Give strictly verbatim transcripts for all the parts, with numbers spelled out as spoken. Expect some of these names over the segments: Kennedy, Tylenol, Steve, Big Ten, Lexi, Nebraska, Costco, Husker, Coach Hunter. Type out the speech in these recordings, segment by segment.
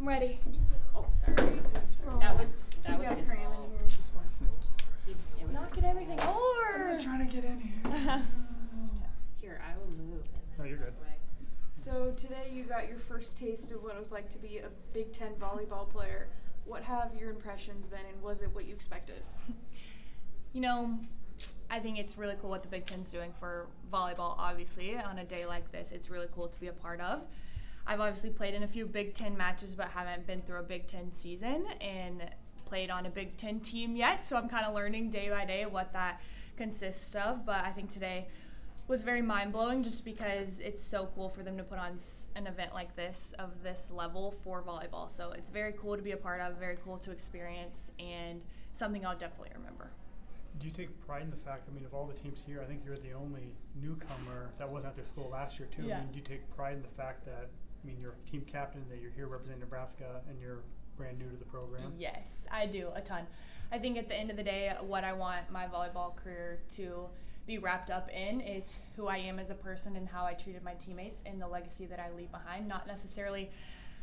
I'm ready. Oh, sorry. sorry. Oh. That was that was his fault. He, it was knocking everything over. I'm just trying to get in here. Here, I will move. No, you're good. So today you got your first taste of what it was like to be a Big Ten volleyball player. What have your impressions been, and was it what you expected? You know, I think it's really cool what the Big Ten's doing for volleyball, obviously. On a day like this, it's really cool to be a part of. I've obviously played in a few Big Ten matches, but haven't been through a Big Ten season and played on a Big Ten team yet, so I'm kind of learning day by day what that consists of. But I think today was very mind-blowing just because it's so cool for them to put on s an event like this of this level for volleyball. So it's very cool to be a part of, very cool to experience, and something I'll definitely remember. Do you take pride in the fact, I mean, of all the teams here, I think you're the only newcomer that wasn't at their school last year too. Yeah. I mean, do you take pride in the fact that, I mean, you're a team captain, that you're here representing Nebraska, and you're brand new to the program? Yes, I do, a ton. I think at the end of the day, what I want my volleyball career to be wrapped up in is who I am as a person and how I treated my teammates and the legacy that I leave behind. Not necessarily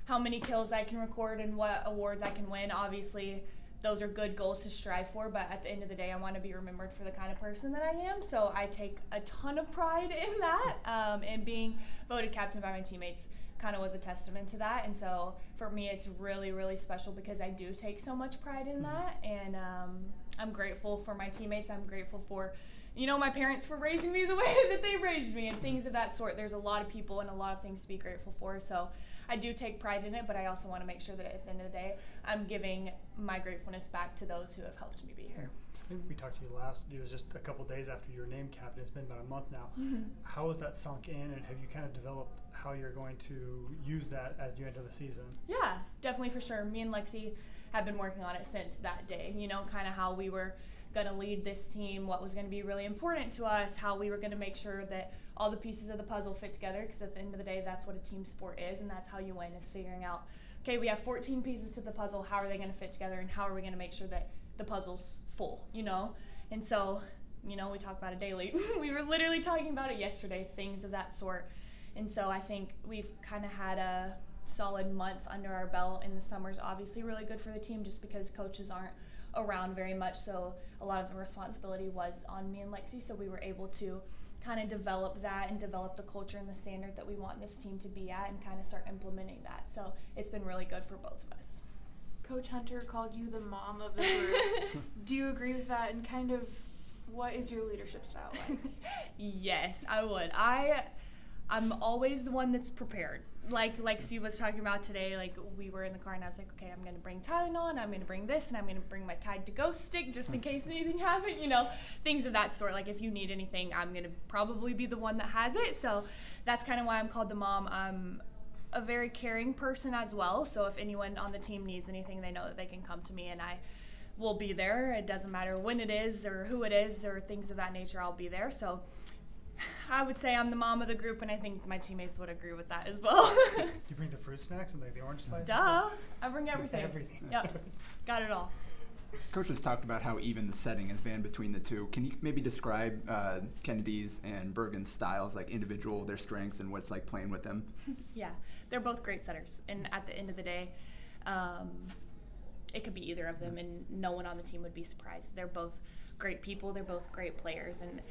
how many kills I can record and what awards I can win. Obviously, those are good goals to strive for, but at the end of the day, I want to be remembered for the kind of person that I am. So I take a ton of pride in that, um, and being voted captain by my teammates kind of was a testament to that. And so for me, it's really, really special because I do take so much pride in that. And um, I'm grateful for my teammates. I'm grateful for, you know, my parents for raising me the way that they raised me and things of that sort. There's a lot of people and a lot of things to be grateful for. So I do take pride in it, but I also want to make sure that at the end of the day, I'm giving my gratefulness back to those who have helped me be here. I think we talked to you last, it was just a couple days after you were named captain. It's been about a month now. Mm-hmm. How has that sunk in, and have you kind of developed how you're going to use that as you enter the season? Yeah, definitely, for sure. Me and Lexi have been working on it since that day, you know, kind of how we were going to lead this team, what was going to be really important to us, how we were going to make sure that all the pieces of the puzzle fit together, because at the end of the day, that's what a team sport is, and that's how you win, is figuring out, okay, we have fourteen pieces to the puzzle, how are they going to fit together, and how are we going to make sure that the puzzle's full, you know? And so, you know, we talk about it daily. We were literally talking about it yesterday, things of that sort. And so I think we've kind of had a solid month under our belt, and the summer's obviously really good for the team just because coaches aren't around very much, so a lot of the responsibility was on me and Lexi, so we were able to kind of develop that and develop the culture and the standard that we want this team to be at and kind of start implementing that. So it's been really good for both of us. Coach Hunter called you the mom of the group. Do you agree with that, and kind of what is your leadership style like? Yes, I would. I, I'm always the one that's prepared. Like like Steve was talking about today, like we were in the car and I was like, okay, I'm gonna bring Tylenol and I'm gonna bring this and I'm gonna bring my Tide to Go stick just in case anything happened, you know, things of that sort. Like if you need anything, I'm gonna probably be the one that has it. So that's kind of why I'm called the mom. I'm a very caring person as well. So if anyone on the team needs anything, they know that they can come to me and I will be there. It doesn't matter when it is or who it is or things of that nature, I'll be there. So I would say I'm the mom of the group, and I think my teammates would agree with that as well. Do you bring the fruit snacks and like the orange slice? Duh, I bring everything. Everything. Yep, got it all. Coach has talked about how even the setting has been between the two. Can you maybe describe uh, Kennedy's and Bergen's styles, like individual, their strengths, and what's like playing with them? Yeah, they're both great setters, and at the end of the day, um, it could be either of them, and no one on the team would be surprised. They're both great people. They're both great players, and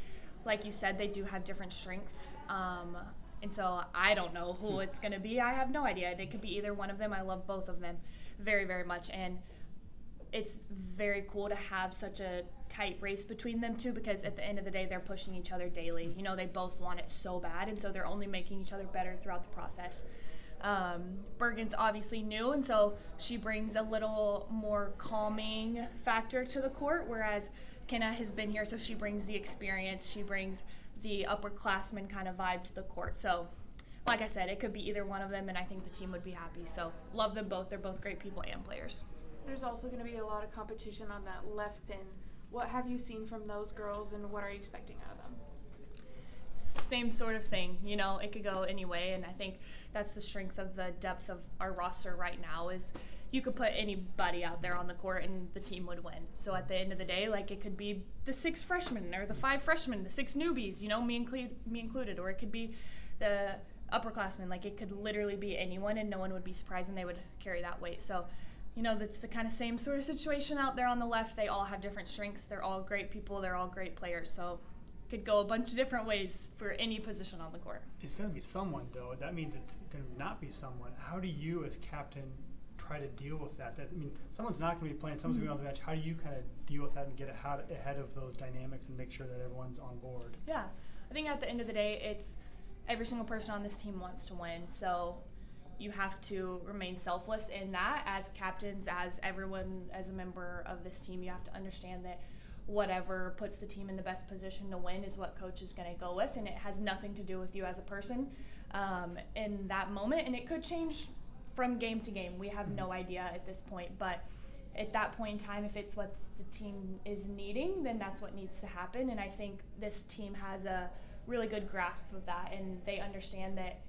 like you said, they do have different strengths, um, and so I don't know who it's going to be. I have no idea. It could be either one of them. I love both of them very, very much, and it's very cool to have such a tight race between them two because at the end of the day, they're pushing each other daily. You know, they both want it so bad, and so they're only making each other better throughout the process. Um, Bergen's obviously new, and so she brings a little more calming factor to the court, whereas Kenna has been here, so she brings the experience. She brings the upperclassman kind of vibe to the court. So, like I said, it could be either one of them, and I think the team would be happy. So, love them both. They're both great people and players. There's also going to be a lot of competition on that left pin. What have you seen from those girls, and what are you expecting out of them? Same sort of thing. You know, it could go any way, and I think that's the strength of the depth of our roster right now is you could put anybody out there on the court and the team would win. So at the end of the day, like it could be the six freshmen or the five freshmen, the six newbies, you know, me, include, me included, or it could be the upperclassmen. Like, it could literally be anyone, and no one would be surprised, and they would carry that weight. So, you know, that's the kind of same sort of situation out there on the left. They all have different strengths. They're all great people. They're all great players. So could go a bunch of different ways for any position on the court. It's going to be someone, though. That means it's going to not be someone. How do you, as captain, try to deal with that? That I mean, someone's not going to be playing, someone's mm-hmm. going to be on the bench. How do you kind of deal with that and get ahead of those dynamics and make sure that everyone's on board? Yeah. I think at the end of the day, it's every single person on this team wants to win. So you have to remain selfless in that. As captains, as everyone, as a member of this team, you have to understand that whatever puts the team in the best position to win is what coach is going to go with, and it has nothing to do with you as a person um, in that moment, and it could change from game to game. We have no idea at this point, but at that point in time, if it's what the team is needing, then that's what needs to happen. And I think this team has a really good grasp of that, and they understand that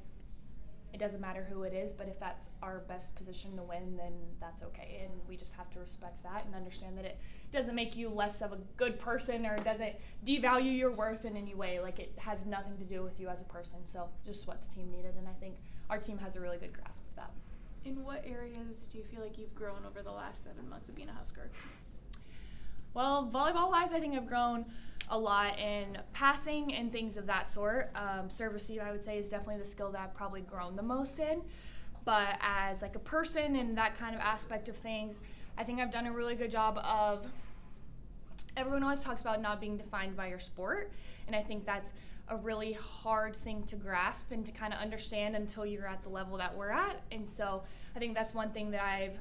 it doesn't matter who it is, but if that's our best position to win, then that's okay. And we just have to respect that and understand that it doesn't make you less of a good person or doesn't devalue your worth in any way. Like, it has nothing to do with you as a person. So just what the team needed, and I think our team has a really good grasp of that. In what areas do you feel like you've grown over the last seven months of being a Husker? Well, volleyball-wise, I think I've grown a lot in passing and things of that sort. Um, serve receive, I would say, is definitely the skill that I've probably grown the most in. But as like a person and that kind of aspect of things, I think I've done a really good job of, everyone always talks about not being defined by your sport, and I think that's a really hard thing to grasp and to kind of understand until you're at the level that we're at. And so I think that's one thing that I've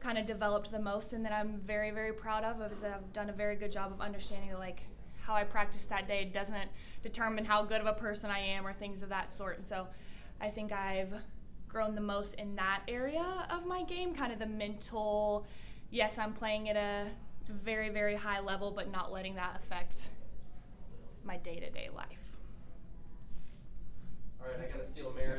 kind of developed the most and that I'm very, very proud of, is I've done a very good job of understanding that, like, how I practice that day doesn't determine how good of a person I am or things of that sort. And so I think I've grown the most in that area of my game, kind of the mental, yes, I'm playing at a very, very high level, but not letting that affect my day-to-day life. All right, I got to steal a mirror.